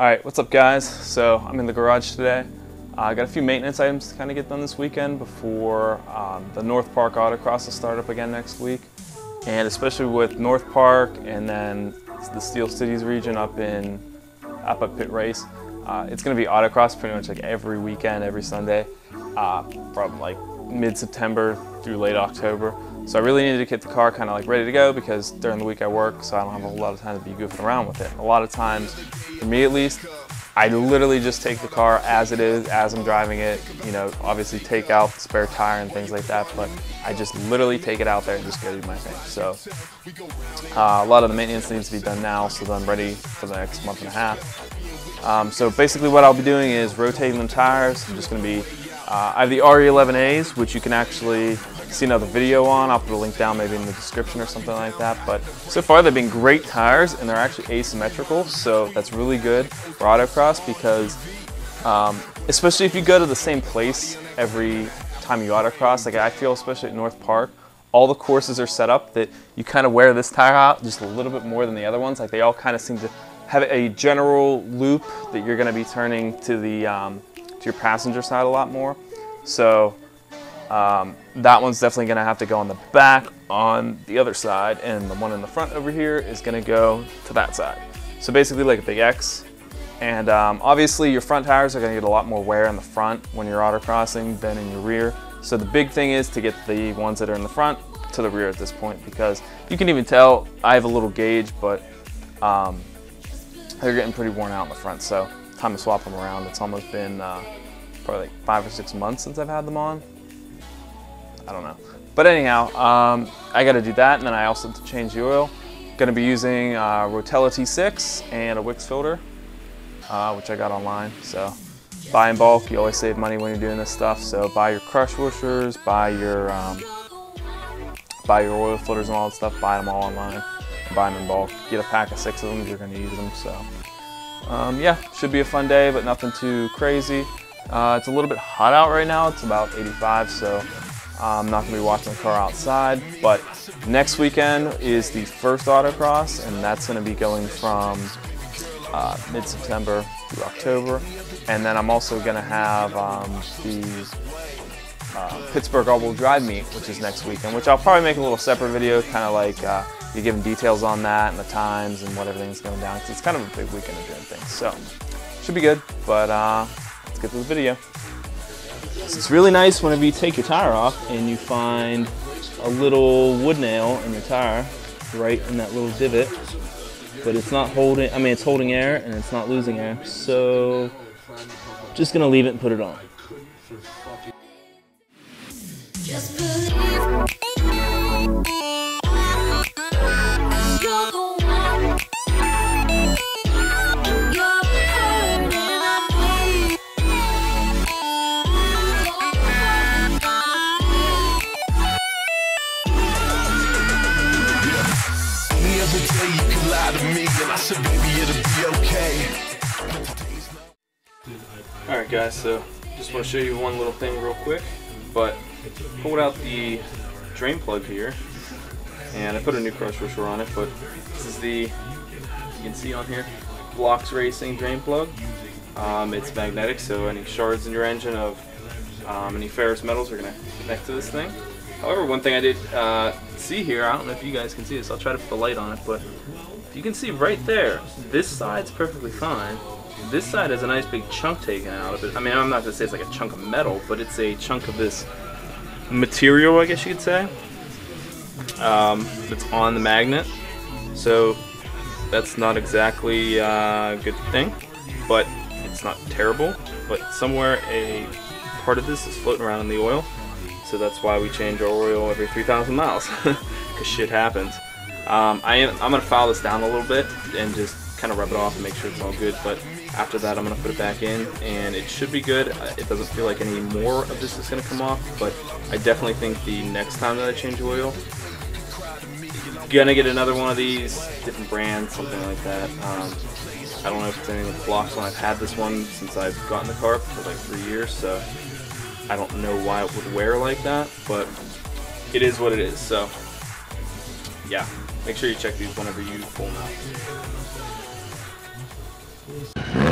Alright, what's up guys? So I'm in the garage today. I got a few maintenance items to kind of get done this weekend before the North Park Autocross will start up again next week. And especially with North Park and then the Steel Cities region up at Pitt Race, it's going to be autocross pretty much like every weekend, every Sunday, from like mid-September through late October. So I really needed to get the car kind of like ready to go because during the week I work, so I don't have a whole lot of time to be goofing around with it. A lot of times, for me at least, I literally just take the car as it is, as I'm driving it, you know, obviously take out the spare tire and things like that, but I just literally take it out there and just go do my thing. So a lot of the maintenance needs to be done now so that I'm ready for the next month and a half. So basically what I'll be doing is rotating the tires. I'm just going to be, I have the RE11As, which you can actually see another video on. I'll put a link down maybe in the description or something like that, but so far they've been great tires and they're actually asymmetrical, so that's really good for autocross because especially if you go to the same place every time you autocross, like I feel especially at North Park, all the courses are set up that you kind of wear this tire out just a little bit more than the other ones. Like they all kind of seem to have a general loop that you're going to be turning to the to your passenger side a lot more. So that one's definitely going to have to go on the back on the other side, and the one in the front over here is going to go to that side. So basically like a big X. And obviously your front tires are going to get a lot more wear in the front when you're autocrossing than in your rear. So the big thing is to get the ones that are in the front to the rear at this point, because you can even tell I have a little gauge, but they're getting pretty worn out in the front. So time to swap them around. It's almost been probably like 5 or 6 months since I've had them on. I don't know. But anyhow, I got to do that, and then I also have to change the oil. Going to be using Rotella T6 and a Wix filter, which I got online. So buy in bulk. You always save money when you're doing this stuff. So buy your crush washers, buy your oil filters and all that stuff. Buy them all online. Buy them in bulk. Get a pack of 6 of them if you're going to use them. So yeah, should be a fun day, but nothing too crazy. It's a little bit hot out right now. It's about 85, so I'm not going to be watching the car outside, but next weekend is the first autocross, and that's going to be going from mid-September through October. And then I'm also going to have the Pittsburgh all-wheel drive meet, which is next weekend, which I'll probably make a little separate video, kind of like you're giving details on that and the times and what everything's going down, because it's kind of a big weekend of doing things. So should be good, but let's get to the video. So it's really nice whenever you take your tire off and you find a little wood nail in your tire right in that little divot, but it's not holding, I mean it's holding air and it's not losing air, so just gonna leave it and put it on. Alright guys, so just want to show you one little thing real quick, but pulled out the drain plug here and I put a new crush washer on it, but this is the, you can see on here, Blocks Racing drain plug. It's magnetic, so any shards in your engine of any ferrous metals are going to connect to this thing. However, one thing I did see here, I don't know if you guys can see this, I'll try to put the light on it, but if you can see right there, this side's perfectly fine. This side has a nice big chunk taken out of it. I mean, I'm not going to say it's like a chunk of metal, but it's a chunk of this material, I guess you could say, that's on the magnet. So that's not exactly a good thing, but it's not terrible. But somewhere a part of this is floating around in the oil. So that's why we change our oil every 3,000 miles, because shit happens. I'm going to file this down a little bit and just kind of rub it off and make sure it's all good, but after that I'm going to put it back in and it should be good. It doesn't feel like any more of this is going to come off, but I definitely think the next time that I change oil, going to get another one of these, different brands, something like that. I don't know if it's anything with Blocks when I've had this one since I've gotten the car for like 3 years, so I don't know why it would wear like that, but it is what it is. So yeah, make sure you check these whenever you pull them out.